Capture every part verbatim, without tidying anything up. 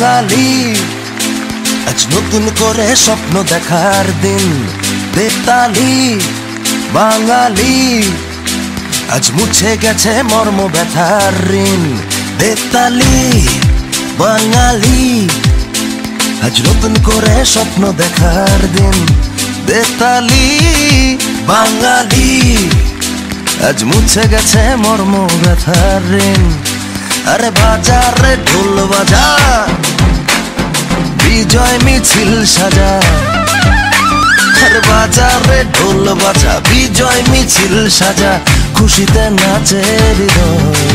বাঙালি আজ নতুন করে স্বপ্ন দেখার দিন, বেতালি বাঙালি আজ মুছে গেছে মর্ম ব্যথার ঋণ, বেতালি বাঙালি আজ নতুন করে স্বপ্ন দেখার দিন, বেতালি বাঙালি আজ মুছে গেছে মর্ম ব্যথার ঋণ। আরে বাজার রে ঢোল বাজা, বিজয় মিছিল সাজা, আরে বাজার রে ঢোল বাজা, বিজয় মিছিল সাজা, খুশিতে নাচে হৃদয়।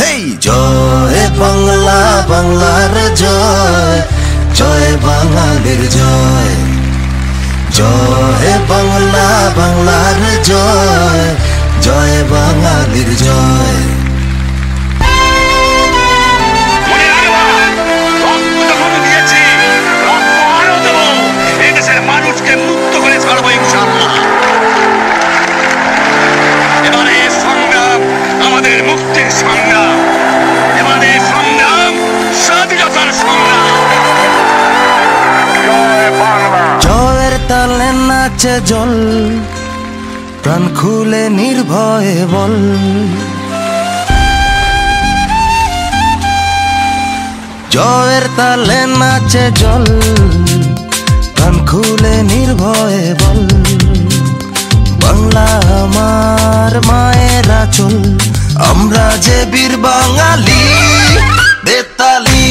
হেই জয় বাংলা, বাংলার জয়, জয় বাঙালির জয়, জয় বাংলা, বাংলার জয়, জয় বাঙালির জয়। তালে নাচে জল, প্রাণ খুলে নির্ভয়ে বল, জয়ের তালে নাচে জল, প্রাণ খুলে নির্ভয়ে বল, বাংলা আমার মায়ের আঁচল, আমরা যে বীর বাঙালি, বেতালি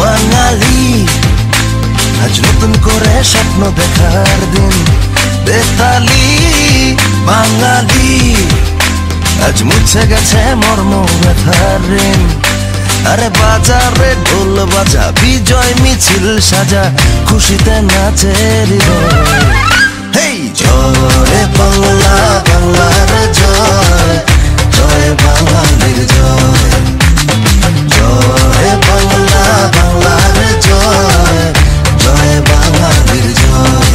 বাঙালি আজ নতুন করে স্বপ্ন দেখার দিন, বেতালি বাঙালি আজ মুছে গেছে মর্ম ব্যথার ঋণ। আরে বাজারে ঢোল বাজা, বিজয় মিছিল সাজা, খুশিতে নাচে হৃদয়। হেই জয় বাংলা, বাংলার জয়, জয় বাঙালির জয়, জয় বাংলা, বাংলার জয়, জয় বাঙালির জয়।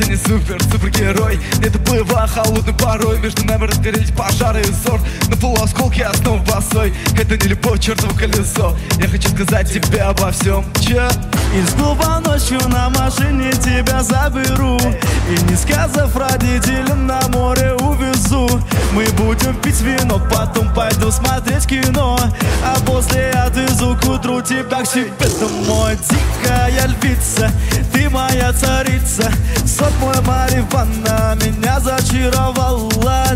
я не супер, супергерой. Это плыва холодный порой. Между нами разгорелись пожары и ссор. На полу осколки, а снова босой. Это не любовь, чертово колесо. Я хочу сказать тебе обо всем. Че? Из клуба ночью на машине тебя заберу и, не сказав родителям, на море увезу. Мы будем пить вино, потом пойду смотреть кино, а после отвезу к утру тебя к себе домой. Дикая львица, ты моя царица, сок мой марихуана меня зачаровала.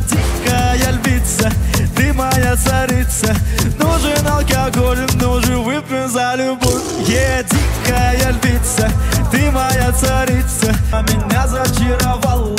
Дикая львица, ты моя царица, нужен алкоголь, нужен выпьем за любовь. Yeah, дикая львица, ты моя царица, меня зачаровала.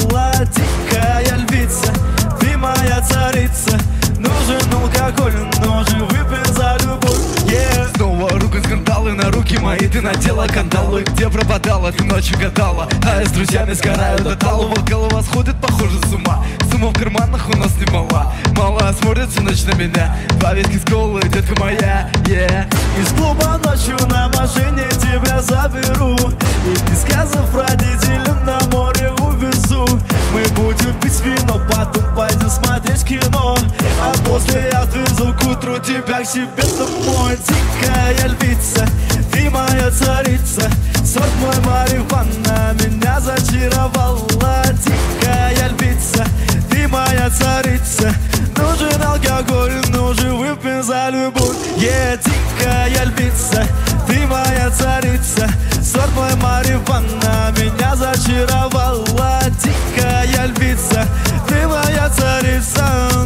Дикая львица, ты моя царица, нужен алкоголь, нужен выпьем за любовь. Yeah. Снова рука скандалы на руки мои, ты надела кандалы. Где пропадала, ты ночью гадала, а я с друзьями сгораю до талого. Голова сходит, похоже, с ума. Сумма в карманах у нас не мала. Мало смотрится ночь на меня. Два виски с колы, детка моя, yeah. Из клуба ночью на машине тебя заберу и, не сказав родителям, на море увезу. Мы будем пить вино, потом пойдем смотреть кино, а после отвезу к утру тебя к себе домой. Дикая львица, ты моя царица, сорт мой марихуана меня зачаровала. Дикая львица, ты моя царица, нужен алкоголь, нужен выпьем за любовь. Yeah, дикая львица, ты моя царица, сорт мой марихуана меня зачаровала. Дикая львица, ты моя царица,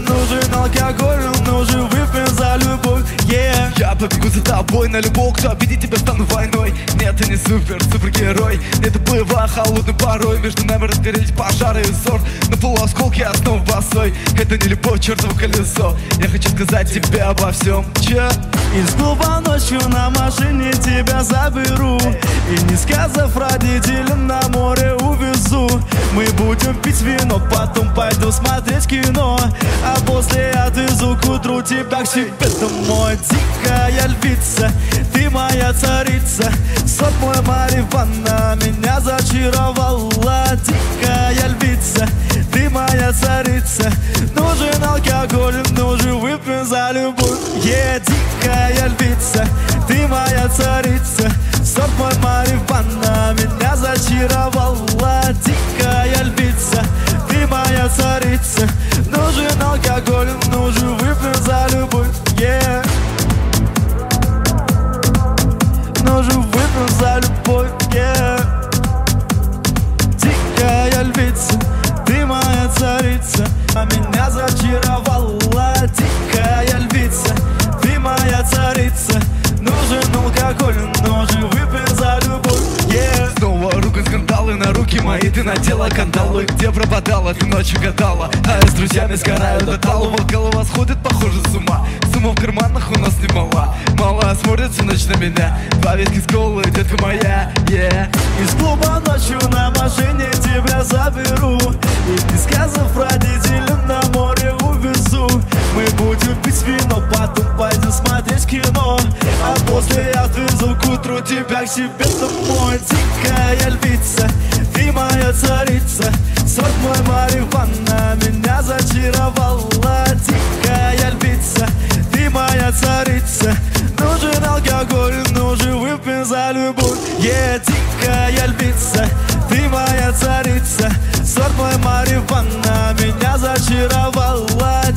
нужен алкоголь, нужен выпьем за любовь. Yeah. Я побегу за тобой на любого, кто обидит тебя, стану войной. Нет, ты не супер, супергерой. Это плыва холодный порой. Между нами разгорелись пожары и ссор. На полу осколки, а снова босой. Это не любовь, чертово колесо. Я хочу сказать тебе обо всем. Че? Из клуба ночью на машине тебя заберу и, не сказав родителям, на море увезу. Мы будем пить вино, потом пойду смотреть кино, а после отвезу к утру тебя к себе домой. Дикая львица, ты моя царица, сок мой марихуана меня зачаровала. Дикая львица, ты моя царица, нужен алкоголь, нужен выпьем за любовь. Yeah, дикая львица, ты моя царица, сок мой марихуана меня зачаровала. Дикая львица, ты моя царица, нужен алкоголь, нужен выпьем за любовь. Yeah. Нужен выпьем за любовь. Yeah. Дикая львица, ты моя царица, а меня зачаровала. Дикая львица, ты моя царица, нужен алкоголь, нужен выпьем за любовь. Yeah. Снова рука скандалы на руки мои, ты надела кандалы. Где пропадала, ты ночью гадала, а я с друзьями сгораю до талого. Голова сходит, похоже, с ума. Сумма в карманах у нас не мала. Мало смотрится ночь на меня. Два виски с колой, детка моя, yeah. Из клуба ночью на машине тебя заберу и, не сказав родителям, на море увезу. Мы будем пить вино, потом пойдем смотреть кино, а после отвезу к утру тебя к себе домой. Дикая львица, ты моя царица, сорт мой марихуана меня зачаровала. Дикая львица, ты моя царица, нужен алкоголь, нужен выпьем за любовь. Yeah, дикая львица, ты моя царица, сорт мой марихуана меня зачаровала.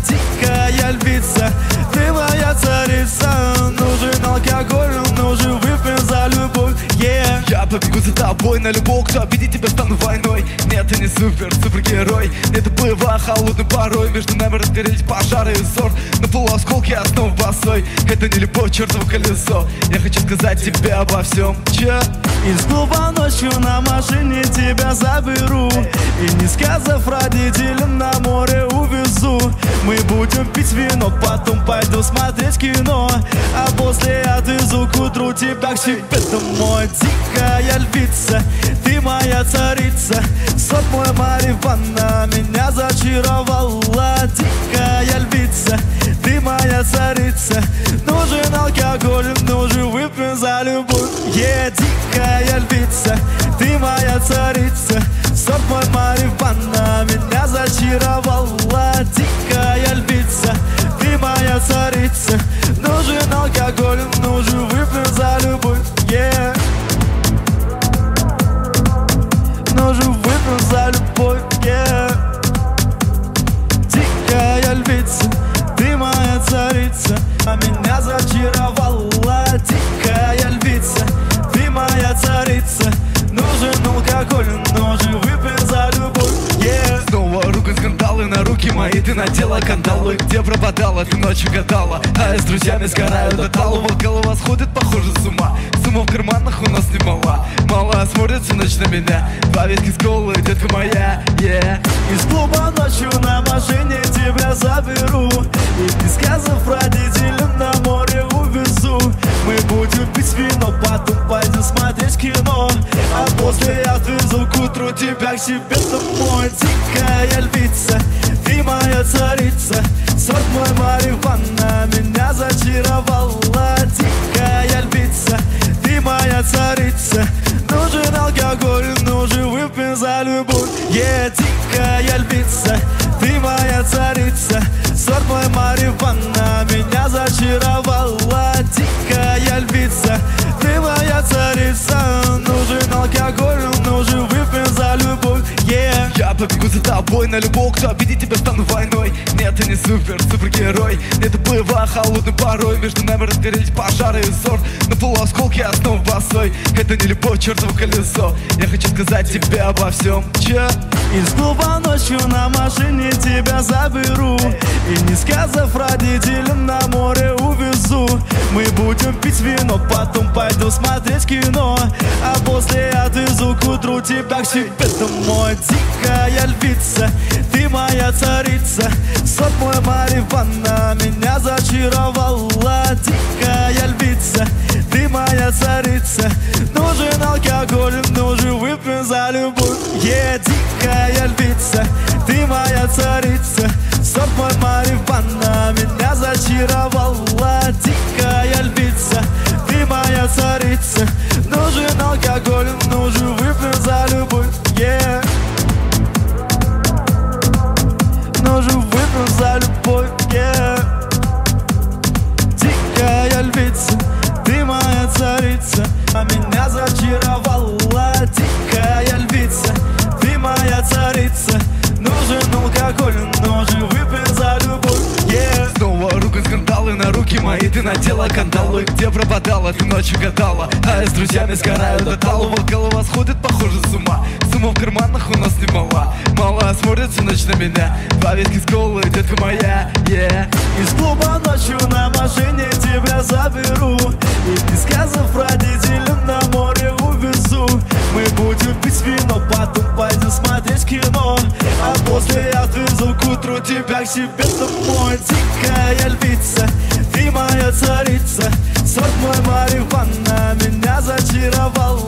Дикая львица, ты моя царица, нужен алкоголь, нужен выпьем за любовь. Yeah. Я побегу за тобой на любого, кто обидит тебя, стану войной. Нет, ты не супер, супергерой. Это плыва холодный порой. Между нами разгорелись пожары и ссор. На полу осколки, а снова босой. Это не любовь, чертово колесо. Я хочу сказать тебе обо всем. Че? Из клуба ночью на машине тебя заберу и, не сказав родителям, на море увезу. Мы будем пить вино, потом пойду смотреть кино, а после отвезу к утру тебя к себе домой. Дикая львица, ты моя царица, сок мой марихуана меня зачаровала. Дикая львица, ты моя царица, нужен алкоголь, нужен выпьем за любовь. Yeah, дикая львица, ты моя царица, сок мой Марихуана меня зачаровала, дикая львица, ты моя царица. Нужен алкоголь, нужен выпьем за любовь, yeah. Нужен выпьем за любовь, yeah. Дикая львица, ты моя царица, а меня зачаровала, дикая львица, ты моя царица. Нужен алкоголь, нужен выпьем за любовь, yeah. Снова рукой скандалы, на руки мои ты надела кандалы. Где пропадала, ты ночью гадала, а я с друзьями сгораю до талого. Голова сходит, похоже, с ума. Сумма в карманах у нас не мала. Малая смотрит всю ночь на меня, два виски с колой, детка моя, yeah. Из клуба ночью на машине тебя заберу, и без сказов родителям на море увезу. Мы будем пить вино, потом пойдем смотреть кино, а после я отвезу к утру тебя к себе домой. Дикая львица, ты моя царица, сорт мой марихуана меня зачаровала. Дикая львица, ты моя царица, нужен алкоголь, нужен выпьем за любовь, yeah. Дикая львица, ты моя царица, сорт мой марихуана меня зачаровала. Дикая львица, ты моя царица, нужен алкоголь, нужен выпьем за любовь, yeah. Я побегу за тобой, на любого, кто обидит тебя, стану войной. Нет, ты не супер, супергерой, нет, плыва холодный порой. Между нами разгорелись пожары и ссор, на полуосколке я снова босой. Это не любовь, чертово колесо, я хочу сказать тебе обо всем, че? Из клуба ночью на машине тебя заберу, и не сказав родителям на море увезу. Мы будем пить вино, потом пойду смотреть кино, а после отвезу к утру тебя к себе домой. Дикая львица, ты моя царица, сорт мой марихуана меня зачаровала. Дикая львица, ты моя царица, нужен алкоголь, нужен выпьем за любовь, yeah. Дикая львица, ты моя царица, сорт мой марихуана меня зачаровала. Дикая львица, ты моя царица, нужен алкоголь, нужен выпьем за любовь, yeah. Нужен выпьем за любовь, yeah. Дикая львица, ты моя царица, а меня зачаровала. Дикая львица, ты моя царица, нужен алкоголь, нужен выпьем за любовь, yeah. Снова рукой скандалы, на руки мои ты надела кандалы. Где пропадала, ты ночью гадала, а я с друзьями сгораю до талого. Голова сходит, похоже, с ума. Сумма в карманах у нас не мала. Малая смотрит всю ночь на меня, два виски с колой, детка моя, yeah. Из клуба ночью на машине тебя заберу, и без сказов родителям на море увезу. Мы будем пить вино, потом пойдем смотреть кино, а после я отвезу к утру тебя к себе домой. Дикая львица, ты моя царица, сорт мой марихуана меня зачаровала.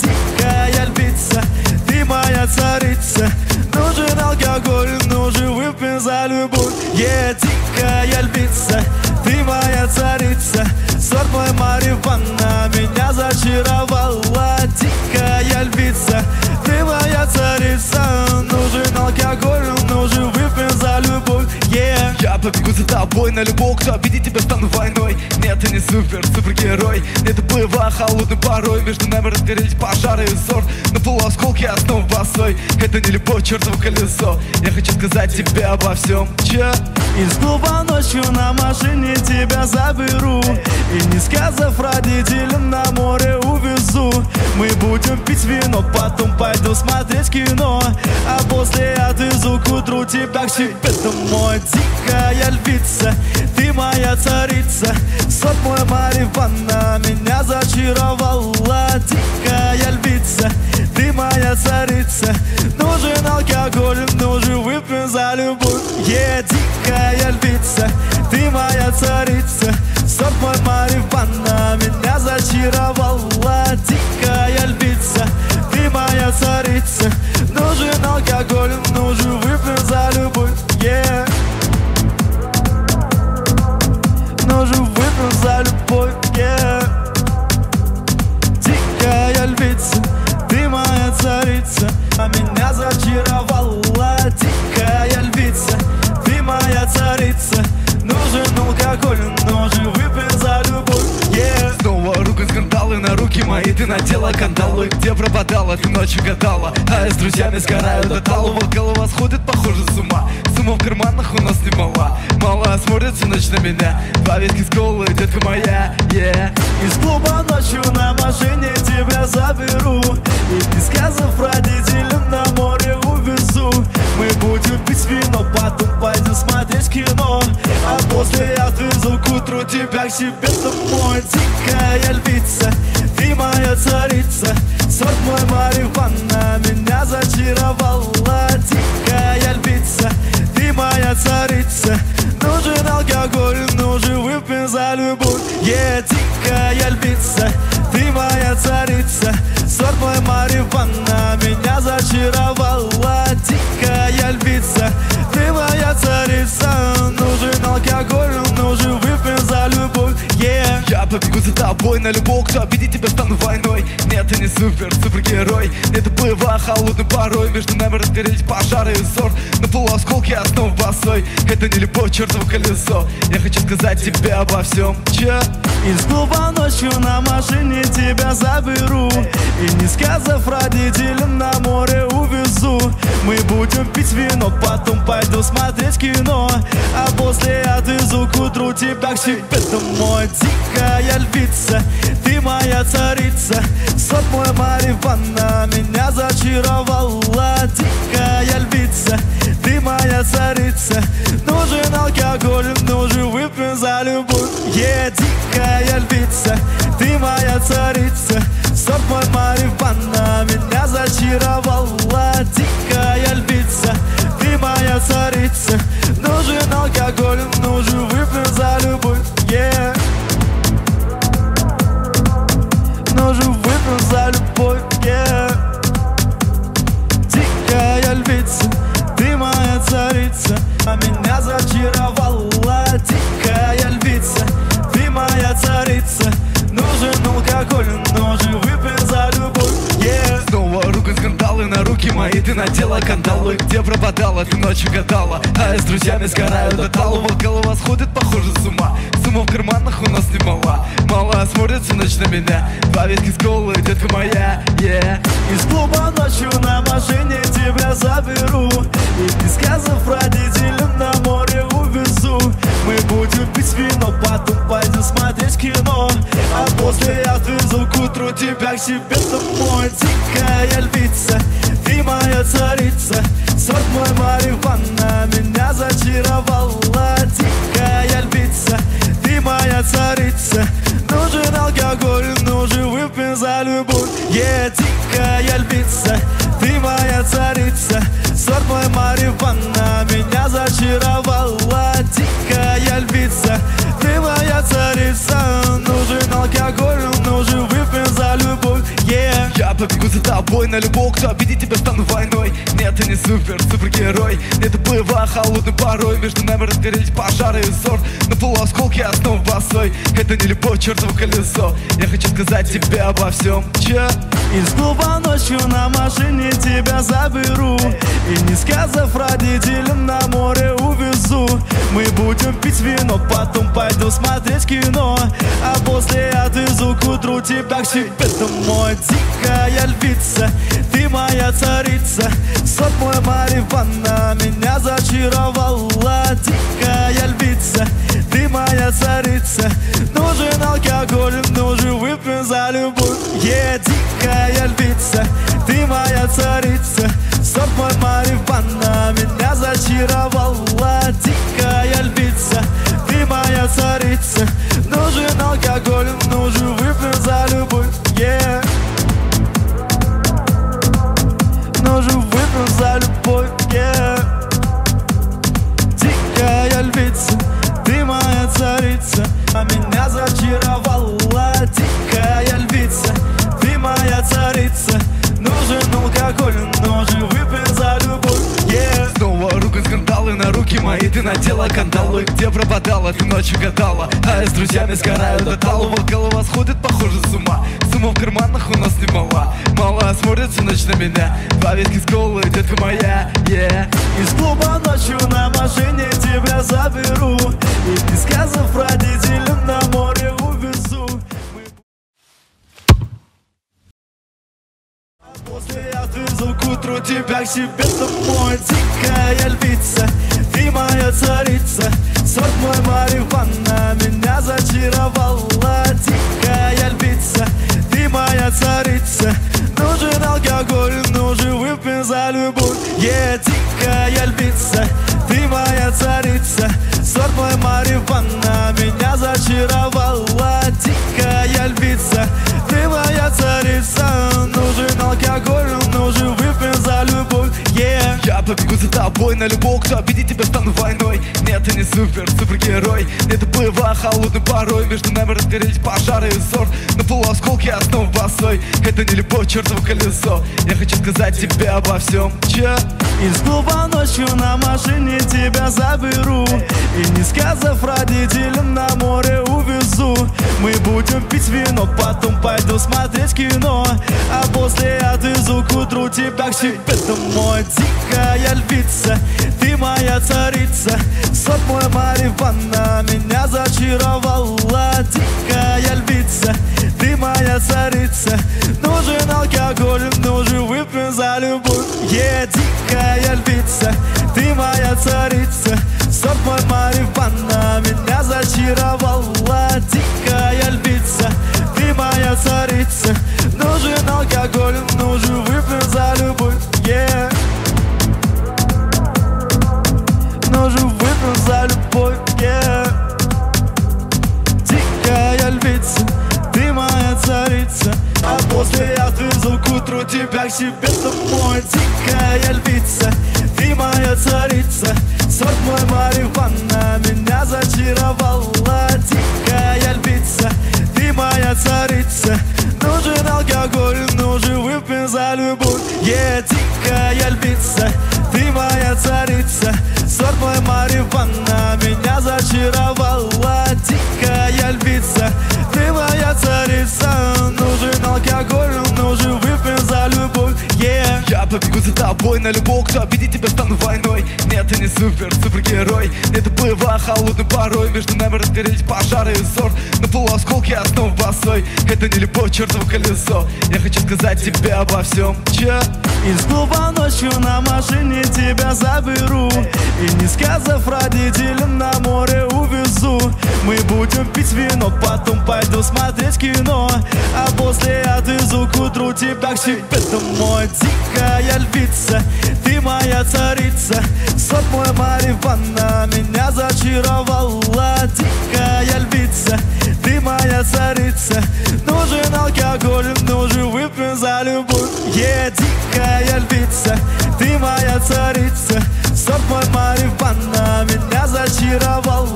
Дикая львица, ты моя царица, нужен алкоголь, нужен выпьем за любовь, yeah. Дикая львица, ты моя царица, сорт мой марихуана меня зачаровала. Дикая львица, ты моя царица, нужен алкоголь, нужен выпьем за любовь, yeah. Я побегу за тобой, на любого, кто обидит тебя, стану войной. Нет, ты не супер, супергерой, нет, плыва холодным порой. Между нами разгорелись пожары и ссор, на полуосколке я снова босой. Это не любовь, чертово колесо, я хочу сказать тебе обо всем, че? Из клуба ночью на машине тебя заберу, и не сказав родителям на море увезу. Мы будем пить вино, потом пойду смотреть кино, а после отвезу к утру тебя к себе домой. Дикая львица, ты моя царица, сорт мой марихуана меня зачаровала. Дикая львица, ты моя царица, нужен алкоголь, нужен выпьем за любовь, yeah. Дикая львица, ты моя царица, сорт мой марихуана меня зачаровала. Дикая львица, ты моя царица, нужен алкоголь, нужен выпьем за любовь, yeah. Нужен выпьем за любовь, yeah. Дикая львица, ты моя царица, а меня зачаровала. мои, ты надела кандалы. Где пропадала, ты ночью гадала, а я с друзьями сгораю до талого. Голова сходит, похоже, с ума. Сумма в карманах у нас немала. Мало смотрится ночь на меня. Два виски с колой, детка моя, yeah. Из клуба ночью на машине тебя заберу, и без сказов родителям на море увезу. Мы будем пить вино, потом пойдем смотреть кино, а после я отвезу к утру тебя к себе домой. Дикая львица, ты моя царица, сорт мой марихуана меня зачаровала. Дикая львица, ты моя царица, нужен алкоголь, нужен выпьем за любовь. Yeah, дикая львица, ты моя царица, сорт мой марихуана меня зачаровала. Дикая львица, ты моя царица, нужен алкоголь, нужен выпьем за любовь. Yeah. Я побегу за тобой на любого, кто обидит тебя, стану войной. Нет, ты не супер, супергерой, это плыва холодный порой. Между нами разгорелись пожары и сорт, на полуосколке я снова босой. Это не любовь, чертово колесо, я хочу сказать тебе обо всем. Че? Из клуба ночью на машине тебя заберу, и не сказав родителям на море увезу. Мы будем пить вино, потом пойду смотреть кино, а после отвезу к утру тебя к себе домой. Дикая львица, ты моя царица, сорт мой марихуана меня зачаровала. Дикая львица, ты моя царица, нужен алкоголь, нужен выпьем за любовь. Yeah, дикая львица, ты моя царица, сорт мой марихуана меня зачаровала. Дикая львица, ты моя царица, нужен алкоголь, нужен выпьем за любовь. Yeah. Нужен выпьем за любовь. Yeah. Дикая львица, ты моя царица, а меня зачаровала. Дикая львица, ты моя царица, нужен алкоголь, нужен выпьем за любовь. Yeah. Снова рука скандалы на руки мои, ты надела кандалы. Где пропадала, ты ночью гадала, а я с друзьями сгораю до талого. Голова сходит, похоже, с ума. Сумма в карманах у нас немала. Мало смотрится ночь на меня. Два виски с колой, детка моя, yeah. Из клуба ночью на машине тебя заберу, и без сказов родителям на море увезу. Мы будем пить вино, потом пойдем смотреть кино, а после я отвезу к утру тебя к себе домой. Дикая львица, ты моя царица, сорт мой марихуана меня зачаровала. Дикая львица, ты моя царица, нужен алкоголь, нужен выпьем за любовь. Yeah, дикая львица, ты моя царица, сорт мой марихуана меня зачаровала. Дикая львица, ты моя царица, нужен алкоголь, нужен выпьем за любовь. Yeah. Я побегу за тобой на любого, кто обидит тебя, стану войной. Нет, ты не супер, супергерой, это плыва холодный порой. Между нами разгорелись пожары и сорт, на полуосколке я снова босой. Это не любовь, чертово колесо, я хочу сказать тебе обо всем. Че? Из клуба ночью на машине тебя заберу, и не сказав родителям на море увезу. Мы будем пить вино, потом пойду смотреть кино, а после отвезу к утру тебя к себе домой. Дикая львица, ты моя царица, сорт мой марихуана меня зачаровала. Дикая львица, ты моя царица, нужен алкоголь, нужен выпьем за любовь. Yeah, дикая львица, ты моя царица, сорт мой марихуана меня зачаровала. Дикая львица, ты моя царица, нужен алкоголь, нужен выпьем за любовь. Yeah. Нужен выпьем за любовь. Yeah. Дикая львица, ты моя царица, а меня зачаровала. Дикая львица, ты моя царица, нужен алкоголь, нужен выпьем за любовь. Yeah. Снова рука скандалы на руки мои, ты надела кандалы. Где пропадала, ты ночью гадала, а я с друзьями сгораю до талого. Голова сходит, похоже, с ума. Сумма в карманах у нас немала. Мало смотрится ночь на меня. Два виски с колой, детка моя, yeah. Из клуба ночью на машине тебя заберу, и без сказов родителям на море увезу. После я отвезу к утру тебя к себе домой. Дикая львица, ты моя царица. Сорт мой марихуана меня зачаровала. Дикая львица, ты моя царица. Нужен алкоголь, нужен выпьем за любовь. Yeah, дикая львица, ты моя царица. Сорт мой марихуана меня зачаровала. Дикая львица, ты моя царица. Нужен алкоголь, нужен выпьем за любовь. Yeah. Я побегу за тобой на любого, кто обидит тебя, стану войной. Нет, ты не супер, супергерой. Нет, плыва холодный порой. Между нами разгорелись пожары и ссор. На полуосколке я снова босой. Это не любовь, чертово колесо. Я хочу сказать тебе обо всем. Че? Из клуба ночью на машине тебя заберу. И не сказав родителям, на море увезу. Мы будем пить вино, потом пойду смотреть кино. А после отвезу к утру тебя к себе домой. Дикая львица, ты моя царица. Сорт мой марихуана меня зачаровала. Дикая львица, ты моя царица. Нужен алкоголь, нужен выпьем за любовь. Yeah, дикая львица, ты моя царица. Сорт мой марихуана меня зачаровала. Дикая львица, ты моя царица. Нужен алкоголь, нужен выпьем за любовь. Yeah. Нужен выпьем за любовь. Yeah. Дикая львица, ты моя царица. А после я отвезу к утру тебя к себе домой. Дикая львица, ты моя царица. Сорт мой марихуана меня зачаровала. Дикая львица, ты моя царица. Нужен алкоголь, нужен выпьем за любовь. Yeah, дикая львица, ты моя царица. Сорт мой марихуана меня зачаровала. Дикая львица, ты моя царица. Нужен алкоголь, нужен выпьем за любовь. Yeah. Я побегу за тобой на любого, кто обидит тебя, стану войной. Нет, ты не супер, супергерой. Нет, плыва холодный порой. Между нами разгорелись пожары и ссор. На полуосколке я снова босой. Это не любовь, чертово колесо. Я хочу сказать тебе обо всем. Че? Из клуба ночью на машине тебя заберу. И не сказав родителям, на море увезу. Мы будем пить вино, потом пойду смотреть кино. А после отвезу к утру тебя к себе домой. Дикая львица, ты моя царица. Сорт мой марихуана меня зачаровала. Дикая львица, ты моя царица. Нужен алкоголь, нужен выпьем за любовь. Yeah, дикая львица, ты моя царица. Сорт мой марихуана меня зачаровала.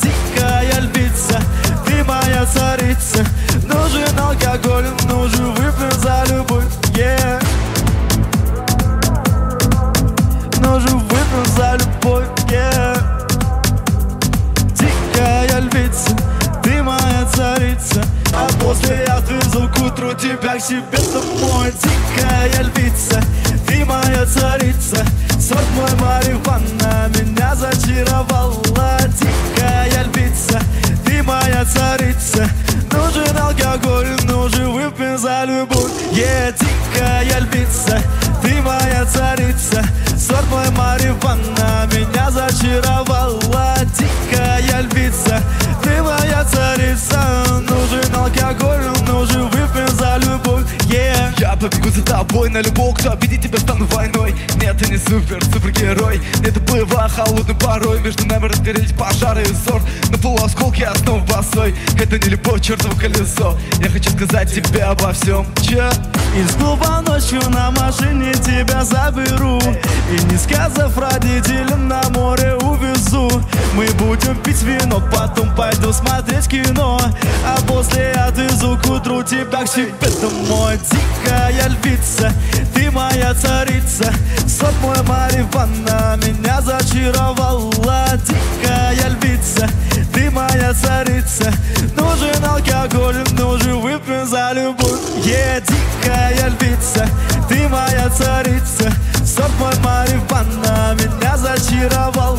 Дикая львица, ты моя царица. Нужен алкоголь, нужен выпьем за любовь. Yeah. Нужен выпьем за любовь. Yeah. Дикая львица, ты моя царица. А после я отвезу к утру тебя к себе домой. Дикая львица, ты моя царица. Сорт мой марихуана меня зачаровала. Дикая львица, ты моя царица. Нужен алкоголь, нужен выпьем за любовь. Yeah, дикая львица, ты моя царица. Сорт мой марихуана меня зачаровала. Дикая львица, ты моя царица. Нужен алкоголь, нужен выпьем за любовь. Yeah. Я побегу за тобой на любого, кто обидит тебя, стану войной. Нет, ты не супер, супергерой. Нет, плыва холодный порой. Между нами разгорелись пожары и ссор. На полуосколке я снова босой. Это не любовь, чертово колесо. Я хочу сказать тебе обо всем. Че? Из клуба ночью на машине тебя заберу. И не сказав родителям, на море увезу. Мы будем пить вино, потом пойду смотреть кино. А после отвезу к утру тебя к себе домой. Дикая львица, ты моя царица. Сорт мой марихуана меня зачаровала. Дикая львица, ты моя царица. Нужен алкоголь, нужен выпьем за любовь. Yeah, дикая львица, ты моя царица. Сорт мой марихуана меня зачаровала.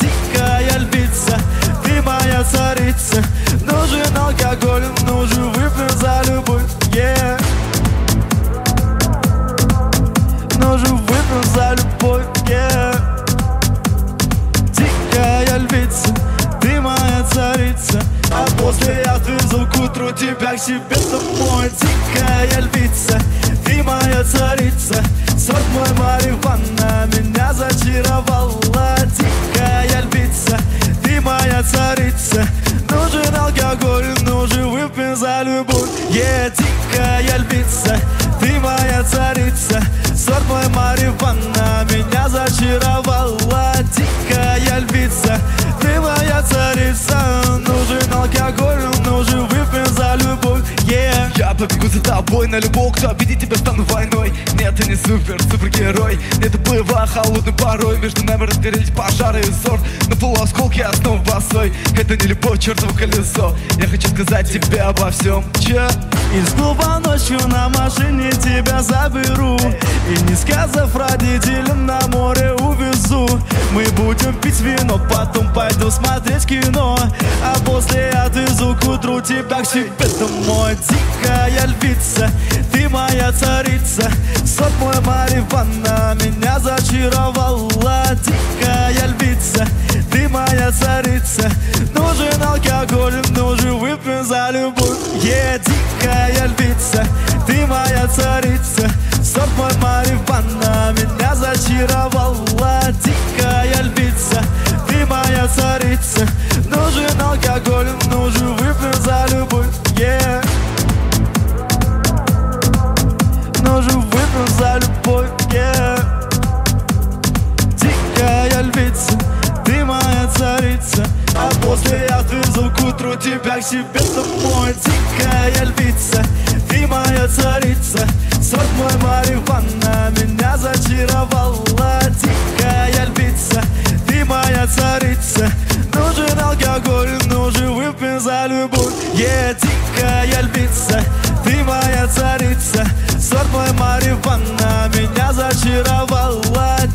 Дикая львица, ты моя царица. Нужен алкоголь, нужен выпьем за любовь. Yeah. тебя к себе домой, дикая львица, ты моя царица, сорт мой марихуана меня зачаровала, дикая львица, ты моя царица, нужен алкоголь, нужен выпьем за любовь, yeah, дикая львица, ты моя царица, сорт мой марихуана меня зачаровала, дикая львица, ты моя царица, нужен алкоголь, нужен выпьем за любовь, yeah. Я побегу за тобой на любого, кто обидит тебя, стану войной. Нет, ты не супер, супергерой, нет, ты бывал холодный порой. Между нами разгорелись пожары и ссор, на полуосколке я снова босой. Это не любовь, чертово колесо, я хочу сказать тебе обо всем, че. И снова ночью на машине тебя заберу, и не сказав родителям на море увезу. Мы будем пить вино, потом пойду смотреть кино, а после отвезу к утру тебя к себе домой. Дикая львица, ты моя царица, сорт мой марихуана меня зачаровала. Дикая львица, ты моя царица, нужен алкоголь, нужен выпьем за любовь, yeah. Дикая львица, ты моя царица, сорт мой марихуана меня зачаровала. Дикая львица, ты моя царица, нужен алкоголь, нужен выпьем за любовь, yeah. Нужен выпьем за любовь, yeah. Дикая львица, ты моя царица, а после я отвезу к утру тебя к себе домой. Дикая львица, ты моя царица, сорт мой марихуана меня зачаровала. Дикая львица, ты моя царица, нужен алкоголь, нужен выпьем за любовь, yeah. Дикая львица, ты моя царица, сорт мой марихуана меня зачаровала.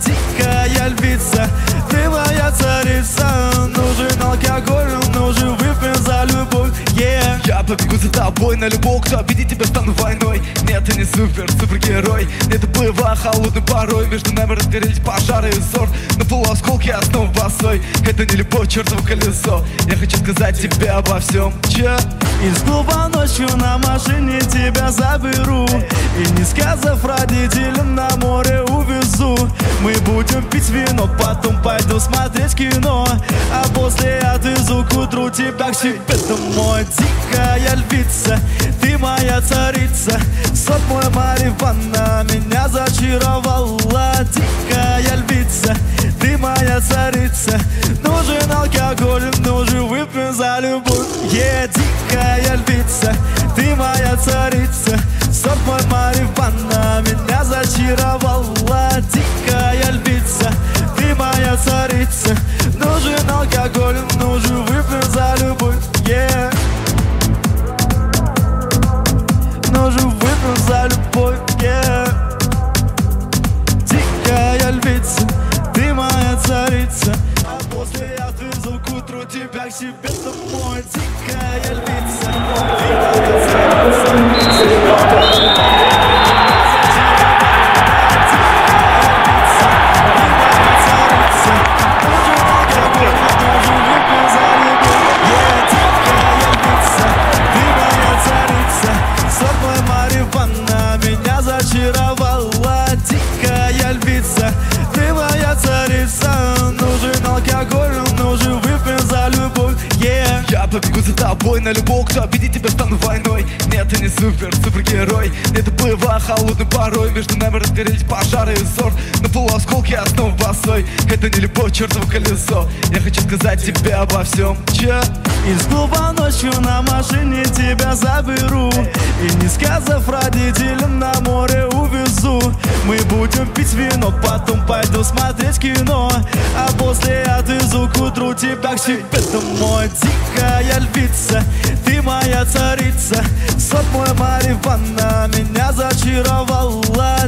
Дикая львица, ты моя царица, нужен алкоголь, нужен выпьем за любовь, yeah. Я побегу за тобой на любого, кто обидит тебя, стану войной. Нет, ты не супер, супергерой, нет, ты бывал холодный порой. Между нами разгорелись пожары и ссор, на полуосколке я снова босой. Это не любовь, чертово колесо, я хочу сказать тебе обо всем, че. И снова ночью на машине тебя заберу, и не сказав родителям на море увезу. Мы будем пить вино, потом пойду смотреть кино, а после отвезу к утру тебя к себе домой. Дикая львица, ты моя царица, сорт мой марихуана меня зачаровала. Дикая львица, ты моя царица, нужен алкоголь, нужен выпьем за любовь, yeah. Дикая львица, ты моя царица, сорт мой марихуана меня зачаровала. Дикая львица, ты моя царица, нужен алкоголь, нужен выпьем за любовь, yeah. Нужен выпьем за любовь, yeah. Дикая львица, ты моя царица, а после я отвезу к утру тебя к себе домой. Дикая львица, ты моя царица. Зачаровала, дикая львица, ты моя царица, нужен алкоголь, нужен выпьем за любовь, yeah. Я побегу за тобой на любого, кто обидит тебя, стану войной. Нет, ты не супер, супергерой, нет, ты бывал холодный порой. Между нами разгорелись пожары и ссор, на полуосколке я снова босой. Это не любовь, чертово колесо, я хочу сказать тебе обо всем, че. И снова ночью на машине тебя заберу, и не сказав родителям на море увезу. Мы будем пить вино, потом пойду смотреть кино, а после отвезу к утру тебя к себе домой. Дикая львица, ты моя царица, сорт мой марихуана меня зачаровала.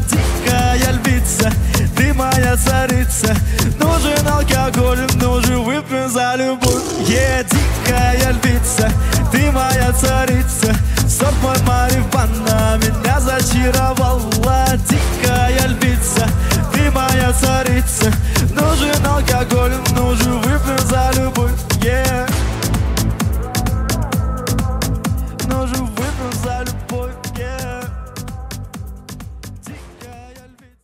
Дикая львица, ты моя царица, нужен алкоголь, нужен выпьем за любовь, yeah. Дикая львица, ты моя царица, сорт мой марихуана меня зачаровала.